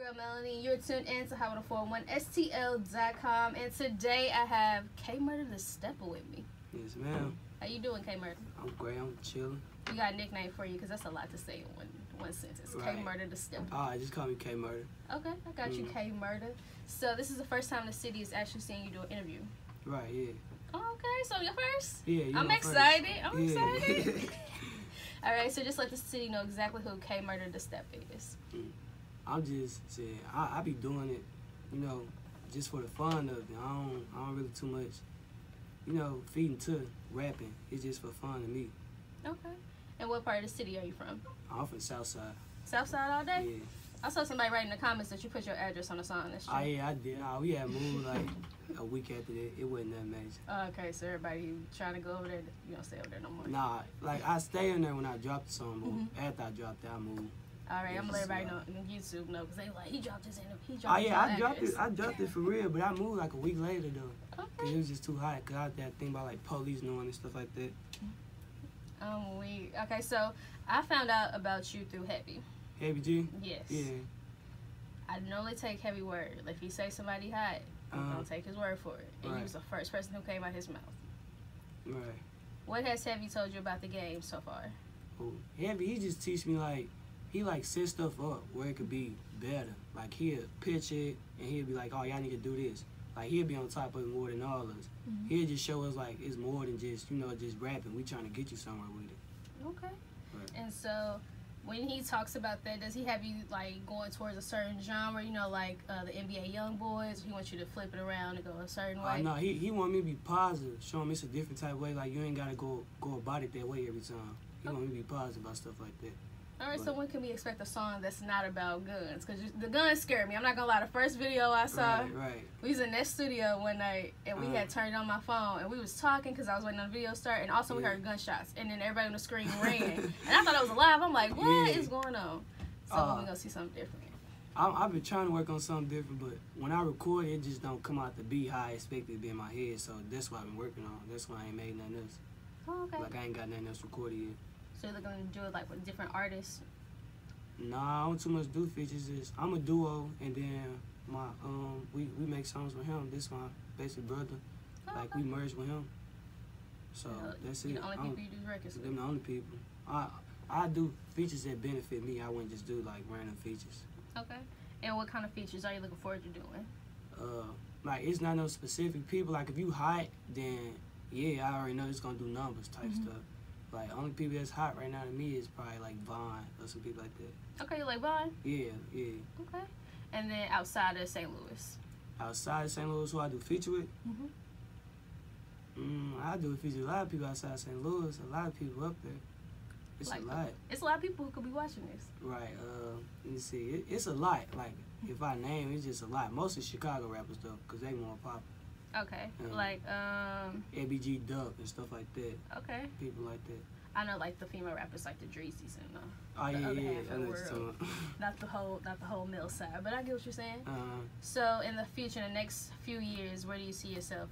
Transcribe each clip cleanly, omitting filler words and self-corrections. Guurl Melanie. You're tuned in to Hot 104.1stl.com, and today I have KMurda Da Steppa with me. Yes, ma'am. How you doing, KMurda? I'm great. I'm chilling. We got a nickname for you because that's a lot to say in one sentence. Right. KMurda Da Steppa. Just call me KMurda. Okay, I got you, KMurda. So this is the first time the city is actually seeing you do an interview. Right. Yeah. Oh, okay, so you're first. Yeah. I'm excited. All right, so just let the city know exactly who KMurda Da Steppa is. I'm just saying, I be doing it, you know, just for the fun of it. I don't really too much, you know, feeding to rapping. It's just for fun to me. Okay. And what part of the city are you from? I'm from Southside. Southside all day? Yeah. I saw somebody write in the comments that you put your address on the song. That's true. Oh, yeah, I did. We had moved like a week after that. It wasn't that major. Okay, so everybody trying to go over there, you don't stay over there no more? Nah, like I stay in there when I dropped the song, but after I dropped it, I moved. All right, I'm gonna let everybody know on YouTube know because they were like, he dropped his interview. He dropped I dropped it for real, but I moved like a week later though. Okay. It was just too hot because I had that thing about like police knowing and stuff like that. Okay, so I found out about you through Heavy. Heavy G? Yes. Yeah. I normally take Heavy word. Like if you say somebody hot, I'm gonna take his word for it. And he was the first person who came out his mouth. Right. What has Heavy told you about the game so far? Oh, Heavy, he just teach me like he like set stuff up where it could be better. Like he'll pitch it and he'll be like, oh, y'all need to do this. Like he'll be on top of it more than all of us. He'll just show us like it's more than just, you know, just rapping. We trying to get you somewhere with it. Okay. Right. And so when he talks about that, does he have you like going towards a certain genre, you know, like the NBA Young Boys? He wants you to flip it around and go a certain way? No, he want me to be positive, show him it's a different type of way. Like you ain't gotta go about it that way every time. He want me to be positive about stuff like that. All right, so when can we expect a song that's not about guns? Because the guns scared me. I'm not going to lie. The first video I saw, we was in that studio one night, and we had turned on my phone, and we was talking because I was waiting on the video start, and also we heard gunshots, and then everybody on the screen ran. And I thought I was alive. I'm like, what is going on? So we're going to see something different. I've been trying to work on something different, but when I record, it just don't come out to be how I expected it to be in my head, so that's what I've been working on. That's why I ain't made nothing else. Oh, okay. Like, I ain't got nothing else recorded yet. So you're looking to do it like with different artists? Nah, I don't too much do features. I'm a duo, and then my we make songs with him. This my basic brother, like we merged with him. So that's it. The only people you do records with? Them the only people. I do features that benefit me. I wouldn't just do like random features. Okay. And what kind of features are you looking forward to doing? Like it's not no specific people. Like if you hot, then yeah, I already know it's gonna do numbers type stuff. Like, only people that's hot right now to me is probably, like, Vaughn or some people like that. Okay, you like Vaughn? Yeah, yeah. Okay. And then outside of St. Louis? Outside of St. Louis, who I do feature with? I do feature a lot of people outside of St. Louis, a lot of people up there. It's like, a lot. It's a lot of people who could be watching this. Right. Let me see. It's a lot. Like, if I name, it's just a lot. Mostly Chicago rappers, though, because they more popular. Okay, like, ABG dub and stuff like that. Okay. People like that. I know, like, the female rappers, like, the Dre season, though. Oh, the other half of the world. Not the whole male side, but I get what you're saying. So, in the future, the next few years, where do you see yourself?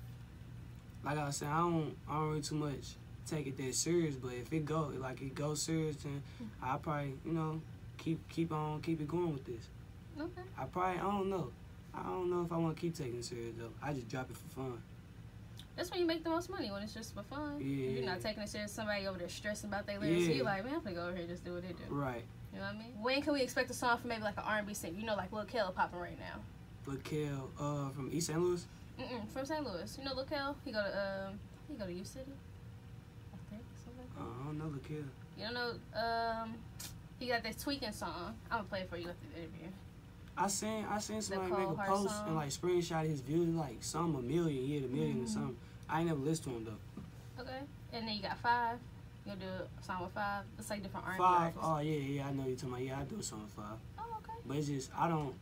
Like I was saying, I don't really too much take it that serious, but if it go, like, it goes serious, then I'll probably, you know, keep it going with this. Okay. I don't know. I don't know if I want to keep taking it serious, though. I just drop it for fun. That's when you make the most money, when it's just for fun. Yeah. You're not taking it serious. Somebody over there stressing about their lyrics. Yeah. So you're like, man, I'm going to go over here and just do what they do. Right. You know what I mean? When can we expect a song from maybe like an R&B singer? You know, like Lil' Kel popping right now. Lil' Kel from East St. Louis? From St. Louis. You know Lil' Kel? He go to U City, I think, something like that. I don't know Lil' Kel. You don't know? He got that tweaking song. I'm going to play it for you after the interview. I seen somebody make a post and like screenshot his views, like some a million or something. I ain't never listened to him though. Okay, and then you got Five. You'll do a song with Five. It's like different R&B. Five. Oh yeah, I know you're talking about. Yeah, I do a song with Five. Oh okay. But it's just I don't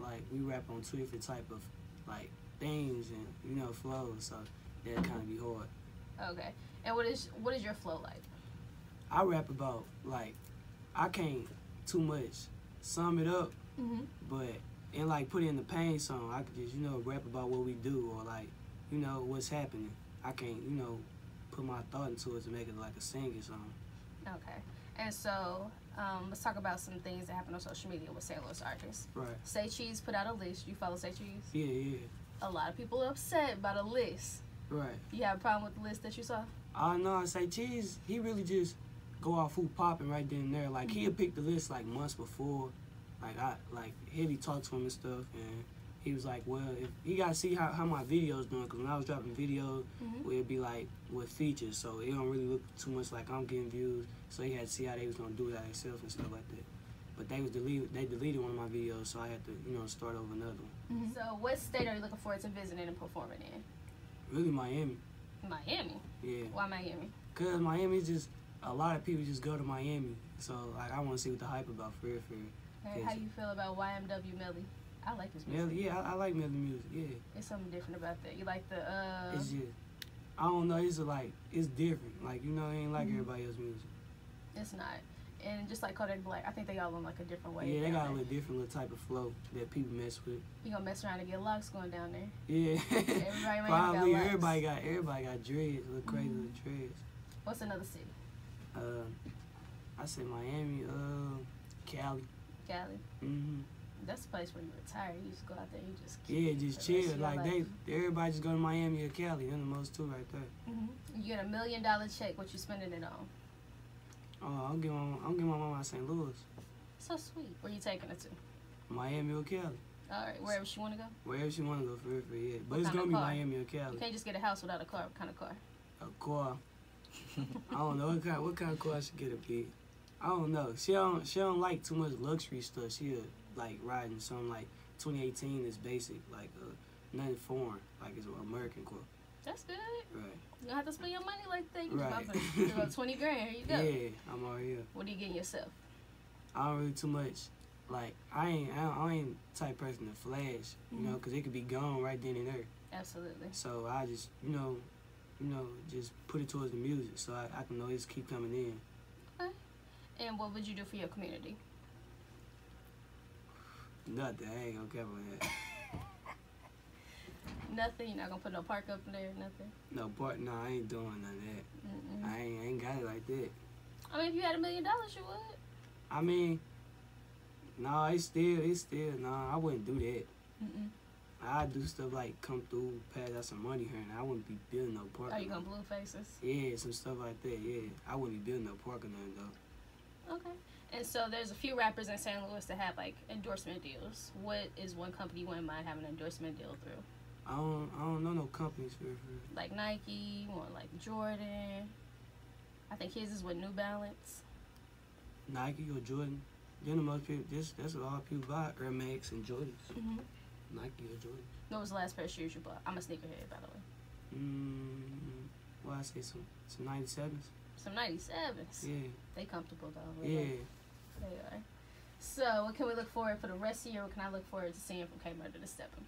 like we rap on two different type of like things and you know flows, so that kind of be hard. Okay, and what is your flow like? I rap about like I can't too much sum it up. But, and like put in the pain song, I could just, you know, rap about what we do or like, you know, what's happening. I can't, you know, put my thought into it to make it like a singing song. Okay. And so let's talk about some things that happen on social media with St. Louis artists. Right. Say Cheese put out a list. You follow Say Cheese? Yeah, yeah. A lot of people are upset about a list. Right. You have a problem with the list that you saw? No, Say Cheese, he really just go off who popping right then and there. Like, he'll pick the list like months before. Like, Heavy talked to him and stuff, and he was like, well, if he got to see how my video's doing, because when I was dropping videos, it'd be like with features, so it don't really look too much like I'm getting views, so he had to see how they was going to do that themselves and stuff like that. But they deleted one of my videos, so I had to, you know, start over another one. So what state are you looking forward to visiting and performing in? Really, Miami. Miami? Yeah. Why Miami? Because Miami's just, a lot of people just go to Miami, so like, I want to see what the hype about, for real, for real. And how you feel about YNW Melly? I like his music. Melly, yeah, I like Melly music, yeah. There's something different about that. You like the, It's just, I don't know, it's like, it's different. Like, you know, it ain't like everybody else's music. It's not. And just like Kodak Black, I think they all on like a different way. Yeah, they got a little different little type of flow that people mess with. You gonna mess around and get locks going down there. Yeah. Everybody probably got everybody got dreads, little crazy little dreads. What's another city? I say Miami, Cali. Cali. That's the place where you retire. You just go out there and you just keep just chill. Like everybody just go to Miami or Cali. They're the most two right there. You get a $1 million check, what you spending it on? Oh, I'm giving my mom out of St. Louis. So sweet. Where you taking it to? Miami or Cali. All right, wherever she want to go? Wherever she want to go, for real, yeah. But it's going to be Miami or Cali. You can't just get a house without a car. What kind of car? A car. I don't know. What kind of car I should get it be? I don't know. She don't like too much luxury stuff. She like riding something like 2018 is basic, like nothing foreign, like it's an American car. That's good. Right. You don't have to spend your money like that. You just about 20 grand. Here you go. Yeah, I'm all here. What are you getting yourself? I don't really too much. Like, I ain't the type person to flash, you know, because it could be gone right then and there. Absolutely. So I just, you know, just put it towards the music so I can always keep coming in. Okay. And what would you do for your community? Nothing. I ain't gonna care about that. Nothing? You're not gonna put no park up there? Nothing? No park? No, I ain't doing none of that. I ain't got it like that. I mean, if you had $1 million, you would. I mean, no, I wouldn't do that. I'd do stuff like come through, pass out some money here, and I wouldn't be building no park. Are you gonna blue faces? Yeah, some stuff like that, yeah. I wouldn't be building no park or nothing, though. Okay. And so there's a few rappers in St. Louis that have, like, endorsement deals. What is one company you wouldn't mind having an endorsement deal through? I don't know no companies for like Nike or like Jordan. I think his is with New Balance. Nike or Jordan. You know, most people, that's what all people buy, Air Max and Jordans. Nike or Jordan. What was the last pair of shoes you bought? I'm a sneakerhead, by the way. Well, I say some 97s. Some 97s? Yeah. They comfortable, though. Yeah. They are. So, what can we look forward for the rest of the year? What can I look forward to seeing from KMurda Da Steppa?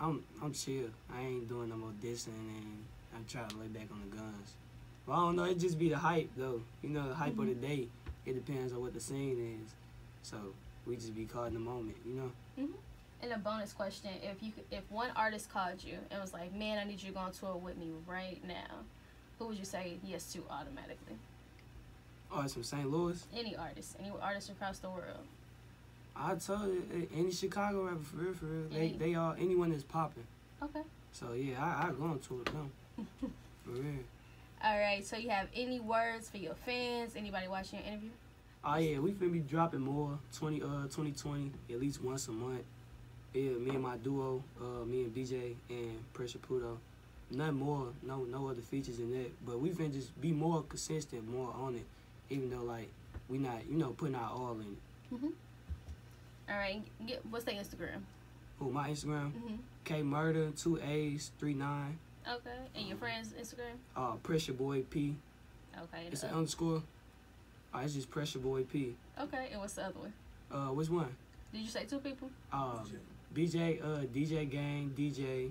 I'm chill. I ain't doing no more dissing, and I'm trying to lay back on the guns. But I don't know, it just be the hype, though. You know, the hype of the day, it depends on what the scene is. So we just be caught in the moment, you know? And a bonus question, if one artist called you and was like, man, I need you to go on tour with me right now, who would you say yes to automatically? Artists from St. Louis? Any artist across the world. I told you, any Chicago rapper, for real, for real. They all, anyone that's popping. Okay. So, yeah, I go on tour with them. For real. All right, so you have any words for your fans? Anybody watching your interview? Oh, yeah, we finna be dropping more 2020, at least once a month. Yeah, me and my duo, me and BJ and Pressure Puto. Nothing more, no other features than that. But we finna just be more consistent, more on it, even though, like, we not, you know, putting our all in it. All right, what's their Instagram? Oh, my Instagram? KMurda, 2A's, 39. Okay, and your friend's Instagram? Pressure Boy P. Okay. It's an underscore. It's just Pressure Boy P. Okay, and what's the other one? Which one? Did you say two people? BJ, DJ Gang, DJ,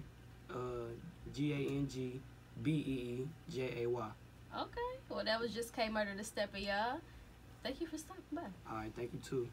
GANG BEEJAY. Okay, well, that was just KMurda Da Steppa, y'all. Thank you for stopping by. All right, thank you, too.